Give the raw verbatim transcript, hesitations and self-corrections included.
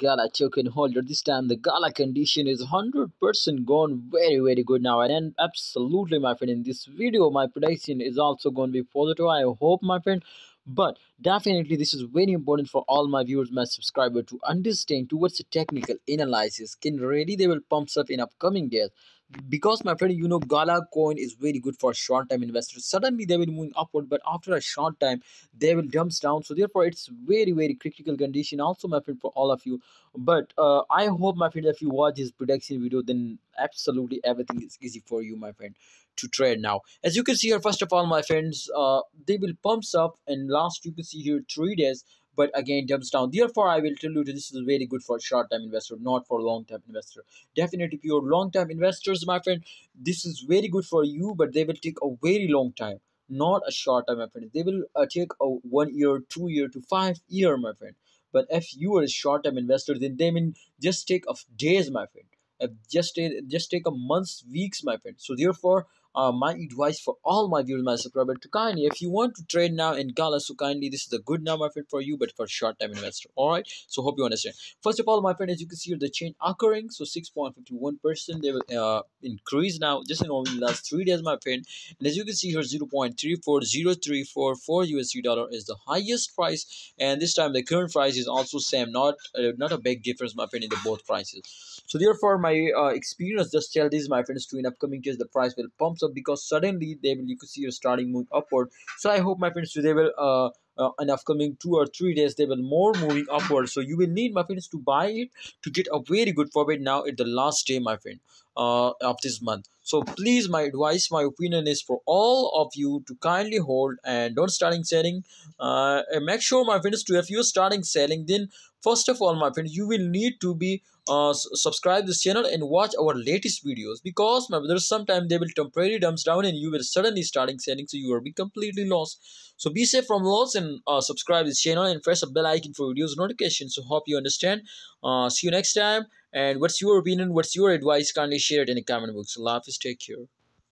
Gala token holder. This time the Gala condition is one hundred percent gone very very good now, and, and absolutely my friend, in this video my prediction is also going to be positive, I hope my friend. But definitely this is very important for all my viewers, my subscribers, to understand towards the technical analysis. Can really they will pump up in upcoming days, because my friend, you know, Gala coin is very good for short time investors. Suddenly they will move upward, but after a short time they will dumps down. So therefore it's very very critical condition also my friend for all of you. But uh, I hope my friend, if you watch this prediction video, then absolutely everything is easy for you my friend to trade now. As you can see here, first of all my friends, uh, they will pumps up, and last you can see here three days, but again dumps down. Therefore I will tell you that this is very good for short time investor, not for long time investor. Definitely if you're long time investors my friend, this is very good for you, but they will take a very long time, not a short time my friend. They will uh, take a one year, two year to five year my friend. But if you are a short time investor, then they mean just take of days my friend, just just take a months, weeks my friend. So therefore uh, my advice for all my viewers, my subscribers, to kindly, if you want to trade now in Gala, so kindly this is a good now my friend for you, but for short time investor. All right, so hope you understand. First of all my friend, as you can see the change occurring, so six point five one percent they will uh, increase now just in only last three days my friend. And as you can see here zero point three four zero three four four U S D dollar is the highest price, and this time the current price is also same, not uh, not a big difference my friend in the both prices. So therefore my My uh, experience just tell this my friends, to in upcoming days the price will pump up, because suddenly they will, you could see you're starting moving upward. So I hope my friends today will uh, uh in upcoming two or three days they will more moving upward. So you will need my friends to buy it to get a very good profit now at the last day my friend uh of this month. So please, my advice, my opinion is for all of you to kindly hold and don't starting selling. Uh, and make sure my friends to, if you're starting selling, then first of all my friends, you will need to be uh, subscribe this channel and watch our latest videos, because my brothers sometimes they will temporarily dumps down and you will suddenly starting selling, so you will be completely lost. So be safe from loss, and uh, subscribe this channel and press the bell icon for videos notifications. So hope you understand. Uh, see you next time. And what's your opinion? What's your advice? Kindly share it in the comment box. So, love is, take care.